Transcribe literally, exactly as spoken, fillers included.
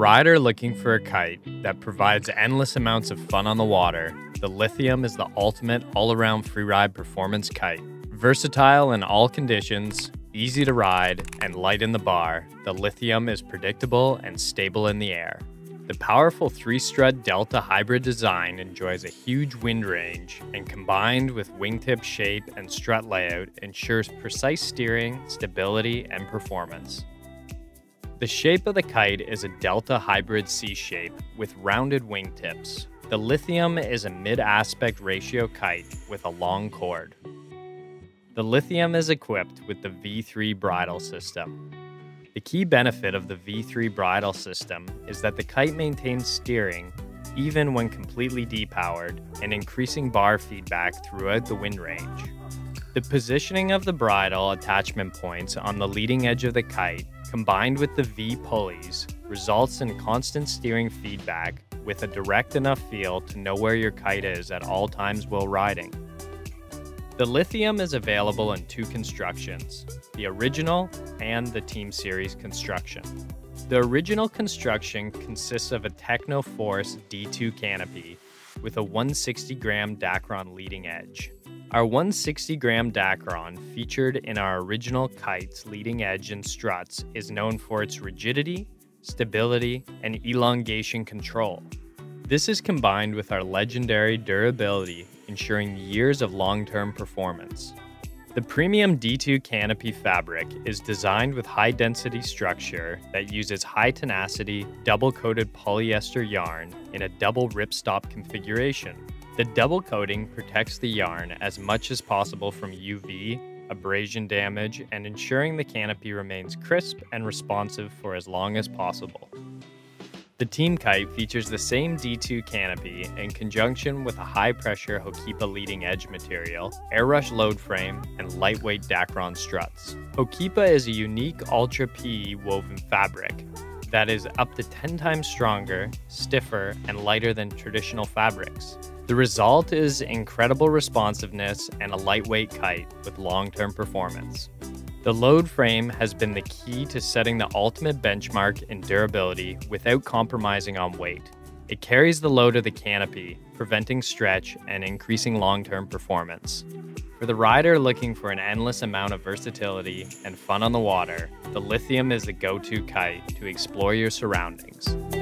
rider looking for a kite that provides endless amounts of fun on the water, the Lithium is the ultimate all-around freeride performance kite. Versatile in all conditions, easy to ride, and light in the bar, the Lithium is predictable and stable in the air. The powerful three-strut Delta Hybrid design enjoys a huge wind range and, combined with wingtip shape and strut layout, ensures precise steering, stability, and performance. The shape of the kite is a Delta Hybrid C shape with rounded wingtips. The Lithium is a mid-aspect ratio kite with a long cord. The Lithium is equipped with the V three bridle system. The key benefit of the V three bridle system is that the kite maintains steering even when completely depowered and increasing bar feedback throughout the wind range. The positioning of the bridle attachment points on the leading edge of the kite, combined with the V pulleys, results in constant steering feedback with a direct enough feel to know where your kite is at all times while riding. The Lithium is available in two constructions, the original and the Team Series construction. The original construction consists of a Techno Force D two canopy with a one hundred sixty gram Dacron leading edge. Our one hundred sixty gram Dacron, featured in our original kite's leading edge and struts, is known for its rigidity, stability, and elongation control. This is combined with our legendary durability, ensuring years of long-term performance. The premium D two canopy fabric is designed with high-density structure that uses high-tenacity, double-coated polyester yarn in a double ripstop configuration. The double coating protects the yarn as much as possible from U V, abrasion damage, and ensuring the canopy remains crisp and responsive for as long as possible. The Team Kite features the same D two canopy in conjunction with a high-pressure Hokipa leading edge material, Airrush load frame, and lightweight Dacron struts. Hokipa is a unique Ultra P E woven fabric that is up to ten times stronger, stiffer, and lighter than traditional fabrics. The result is incredible responsiveness and a lightweight kite with long-term performance. The load frame has been the key to setting the ultimate benchmark in durability without compromising on weight. It carries the load of the canopy, preventing stretch and increasing long-term performance. For the rider looking for an endless amount of versatility and fun on the water, the Lithium is the go-to kite to explore your surroundings.